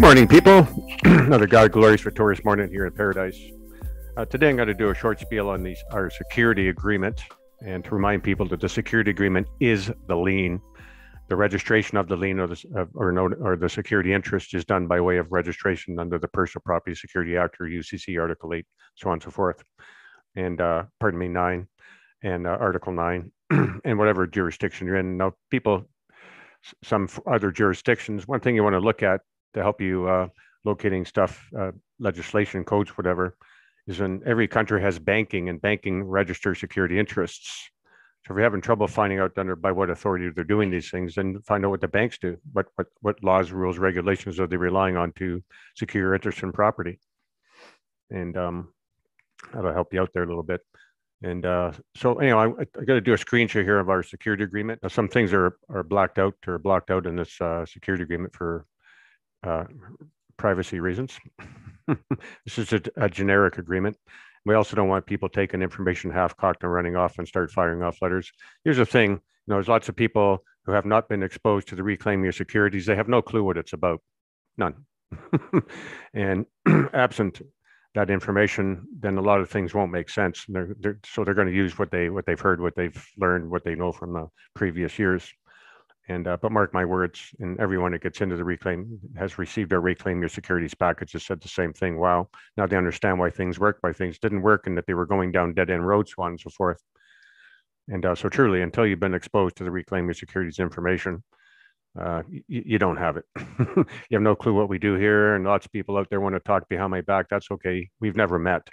Morning, people. Another God Glories Victorious morning here in Paradise. Today I'm going to do a short spiel on our security agreement, and to remind people that the security agreement is the lien. The registration of the lien or the security interest is done by way of registration under the Personal Property Security Act, or UCC Article 8, so on and so forth, and pardon me, 9, and Article 9, and whatever jurisdiction you're in. Now, people, some other jurisdictions, one thing you want to look at to help you locating stuff, legislation, codes, whatever, is in every country has banking, and banking register security interests. So if you're having trouble finding out under by what authority they're doing these things, then find out what the banks do, what laws, rules, regulations are they relying on to secure interest in property. And that'll help you out there a little bit. And so anyway, I got to do a screen share here of our security agreement. Now, some things are blacked out or blocked out in this security agreement for privacy reasons. This is a generic agreement. We also don't want people taking information half-cocked and running off and start firing off letters. Here's the thing, there's lots of people who have not been exposed to the Reclaim Your Securities. They have no clue what it's about, none. And absent that information, then a lot of things won't make sense. And they're going to use what they've heard, what they've learned, what they know from the previous years. And but mark my words, and everyone that gets into the Reclaim has received our Reclaim Your Securities package has said the same thing. Wow, now they understand why things worked, why things didn't work, and that they were going down dead-end roads, so on and so forth. And so truly, until you've been exposed to the Reclaim Your Securities information, you don't have it. You have no clue what we do here, and lots of people out there want to talk behind my back. That's okay. We've never met.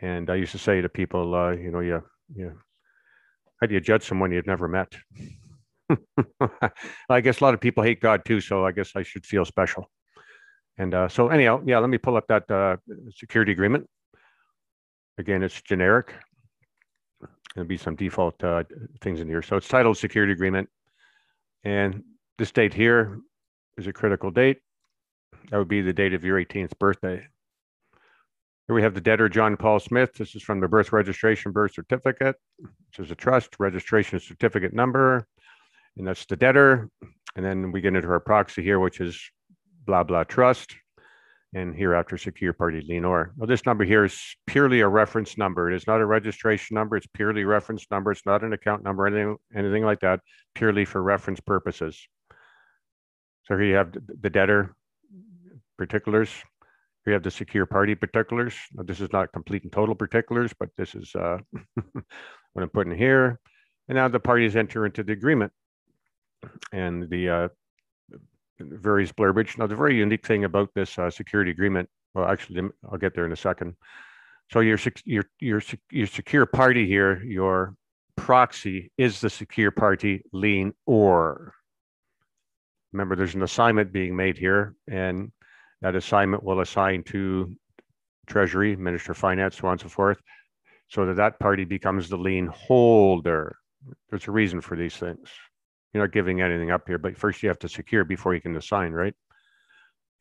And I used to say to people, how do you judge someone you've never met? I guess a lot of people hate God too, so I guess I should feel special. And so anyhow, yeah, let me pull up that security agreement. Again, it's generic. There'll be some default things in here. So it's titled Security Agreement. And this date here is a critical date. That would be the date of your 18th birthday. Here we have the debtor, John Paul Smith. This is from the birth registration, birth certificate, which is a trust, registration certificate number. And that's the debtor. And then we get into our proxy here, which is blah, blah, trust. And hereafter, secure party lienor. Now, this number here is purely a reference number. It is not a registration number. It's purely a reference number. It's not an account number, anything like that, purely for reference purposes. So here you have the debtor particulars. Here you have the secure party particulars. Now, this is not complete and total particulars, but this is what I'm putting here. And now the parties enter into the agreement. And the various blurbage. Now, the very unique thing about this security agreement, well, actually, I'll get there in a second. So your secure party here, your proxy, is the secure party lienor. Remember, there's an assignment being made here, and that assignment will assign to Treasury, Minister of Finance, so on and so forth, so that party becomes the lien holder. There's a reason for these things. You're not giving anything up here, but first you have to secure before you can assign, right?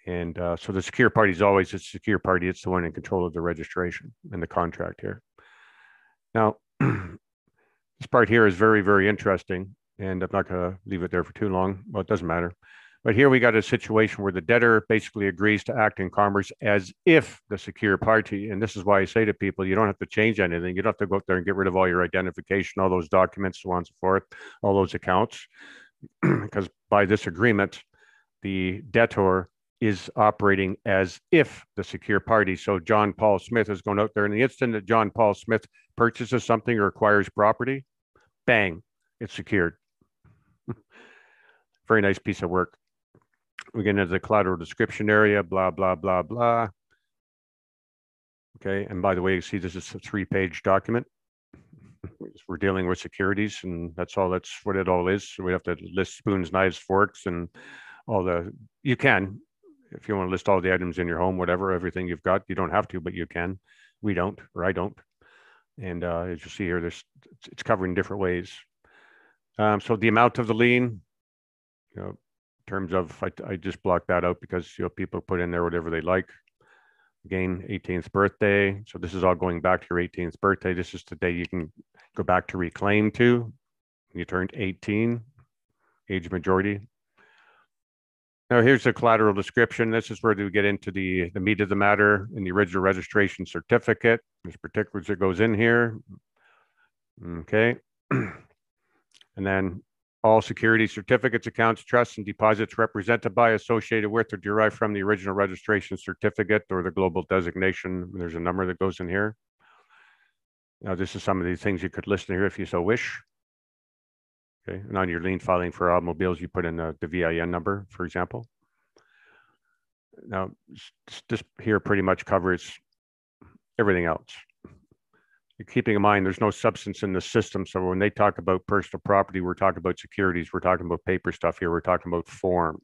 And so the secure party is always a secure party. It's the one in control of the registration and the contract here. Now, this part here is very, very interesting, and I'm not going to leave it there for too long. Well, it doesn't matter. But here we got a situation where the debtor basically agrees to act in commerce as if the secure party, and this is why I say to people, you don't have to change anything. You don't have to go out there and get rid of all your identification, all those documents, so on and so forth, all those accounts, because by this agreement, the debtor is operating as if the secure party. So John Paul Smith is going out there, and the instant that John Paul Smith purchases something or acquires property, bang, it's secured. Very nice piece of work. We get into the collateral description area, blah, blah, blah, blah. Okay, and by the way, you see this is a 3-page document. We're dealing with securities, and that's what it all is. So we have to list spoons, knives, forks, and all the, you can, if you want to list all the items in your home, whatever, everything you've got, you don't have to, but you can. We don't, or I don't. And as you see here, it's covered in different ways. So the amount of the lien, terms of, I just blocked that out because people put in there whatever they like. Again, 18th birthday. So this is all going back to your 18th birthday. This is the day you can go back to reclaim to. You turned 18, age majority. Now here's the collateral description. This is where we get into the meat of the matter in the original registration certificate. There's particulars that goes in here. Okay. And then all securities, certificates, accounts, trusts, and deposits represented by, associated with, or derived from the original registration certificate or the global designation. There's a number that goes in here. Now, this is some of the things you could list in here if you so wish. Okay, and on your lien filing for automobiles, you put in the VIN number, for example. Now, this here pretty much covers everything else. You're keeping in mind, there's no substance in the system. So when they talk about personal property, we're talking about securities, we're talking about paper stuff here, we're talking about form.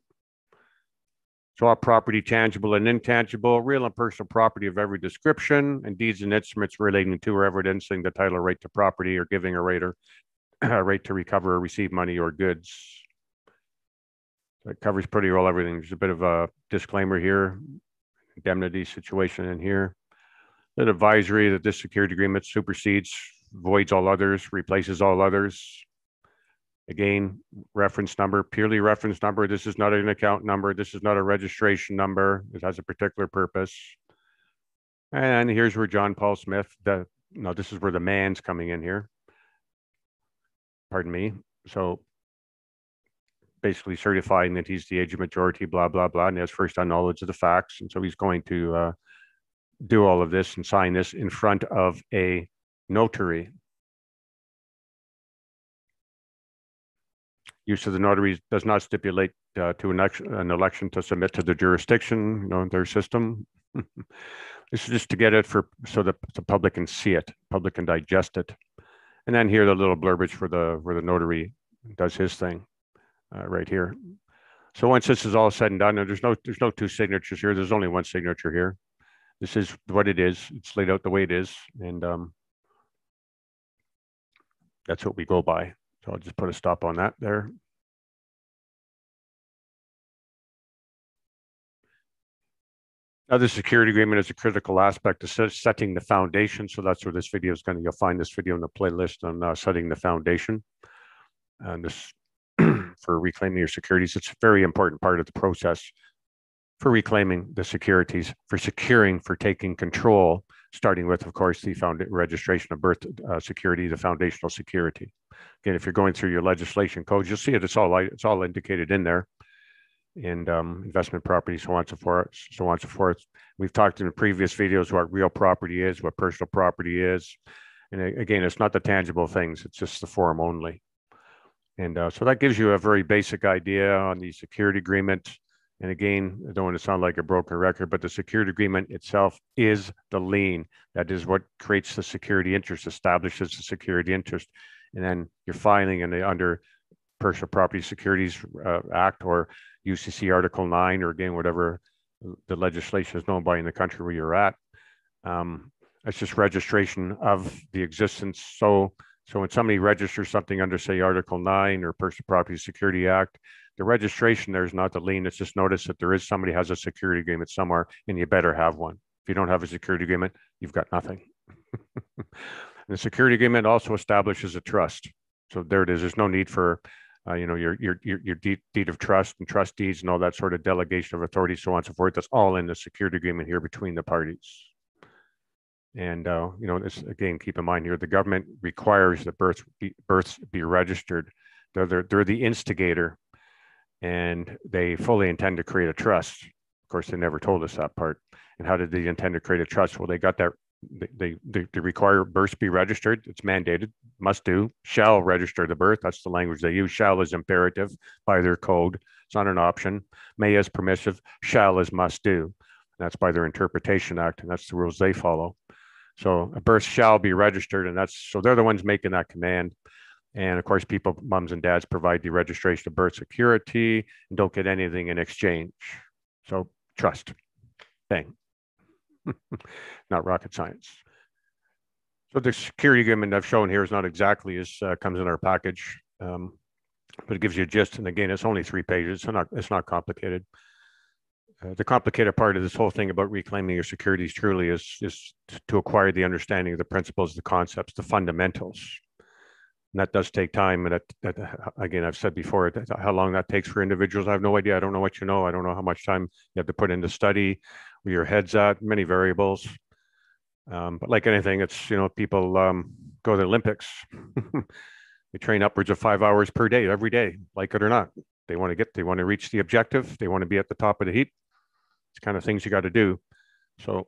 So all property, tangible and intangible, real and personal property of every description, and deeds and instruments relating to or evidencing the title or right to property, or giving a right or right to recover or receive money or goods. That covers pretty well everything. There's a bit of a disclaimer here, indemnity situation in here. An advisory that this security agreement supersedes, voids all others, replaces all others. Again, reference number, purely reference number. This is not an account number. This is not a registration number. It has a particular purpose. And here's where John Paul Smith, this is where the man's coming in here. Pardon me. So basically certifying that he's the age of majority, blah, blah, blah, and has first-hand knowledge of the facts. And so he's going to do all of this and sign this in front of a notary. Use of the notaries does not stipulate to an election to submit to the jurisdiction, their system. This is just to get it so that the public can see it, public can digest it. And then here, the little blurbage for where the notary does his thing right here. So once this is all said and done, and there's no two signatures here, there's only one signature here. This is what it is. It's laid out the way it is. And that's what we go by. So I'll just put a stop on that there. Now, the security agreement is a critical aspect of setting the foundation. So that's where this video is going to, you'll find this video in the playlist on setting the foundation. And this for reclaiming your securities, it's a very important part of the process for reclaiming the securities, for securing, for taking control, starting with, of course, the registration of birth security, the foundational security. Again, if you're going through your legislation codes, you'll see it. It's all indicated in there, and investment property, so on and so forth, so on and so forth. We've talked in the previous videos what real property is, what personal property is, and again, it's not the tangible things; it's just the form only. And so that gives you a very basic idea on the security agreement. And again, I don't want to sound like a broken record, but the security agreement itself is the lien. That is what creates the security interest, establishes the security interest. And then you're filing in the under Personal Property Securities Act or UCC Article 9, or again, whatever the legislation is known by in the country where you're at. It's just registration of the existence. So when somebody registers something under, say, Article 9 or Personal Property Security Act, the registration there is not the lien. It's just notice that there is somebody has a security agreement somewhere, and you better have one. If you don't have a security agreement, you've got nothing. The security agreement also establishes a trust. So there it is. There's no need for, your deed of trust and trust deeds and all that sort of delegation of authority, so on and so forth. That's all in the security agreement here between the parties. And this again, keep in mind here, the government requires that births be registered. They're the instigator. And they fully intend to create a trust. Of course, they never told us that part. And how did they intend to create a trust? Well, they got that, they require births be registered. It's mandated, must do, shall register the birth. That's the language they use. Shall is imperative by their code. It's not an option. May is permissive, shall is must do. And that's by their Interpretation Act, and that's the rules they follow. So a birth shall be registered, and so they're the ones making that command. And of course, people, moms and dads, provide the registration of birth security and don't get anything in exchange. So trust, bang, not rocket science. So the security agreement I've shown here is not exactly as comes in our package, but it gives you a gist. And again, it's only 3 pages, so it's not complicated. The complicated part of this whole thing about reclaiming your securities truly is to acquire the understanding of the principles, the concepts, the fundamentals. And that does take time. And that, again, I've said before, how long that takes for individuals, I have no idea. I don't know what you know. I don't know how much time you have to put into study, where your head's at, many variables. But like anything, it's, you know, people go to the Olympics. They train upwards of 5 hours per day, every day, like it or not. They want to reach the objective. They want to be at the top of the heap. It's kind of things you got to do. So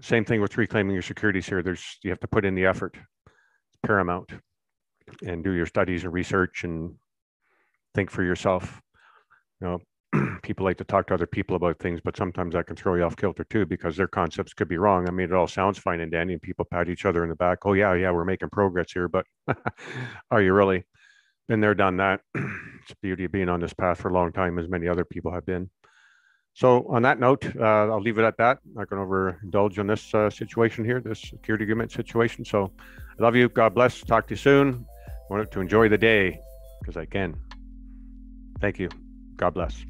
same thing with reclaiming your securities here. You have to put in the effort. It's paramount. And do your studies and research and think for yourself. You know, people like to talk to other people about things, but sometimes that can throw you off kilter too, because their concepts could be wrong. I mean, it all sounds fine and dandy, and people pat each other in the back. Oh yeah, we're making progress here, but are you really? Been there, done that. It's the beauty of being on this path for a long time, as many other people have been. So on that note, I'll leave it at that. I'm not going to overindulge on this situation here, this security agreement situation. So I love you. God bless. Talk to you soon. I wanted to enjoy the day because I can. Thank you. God bless.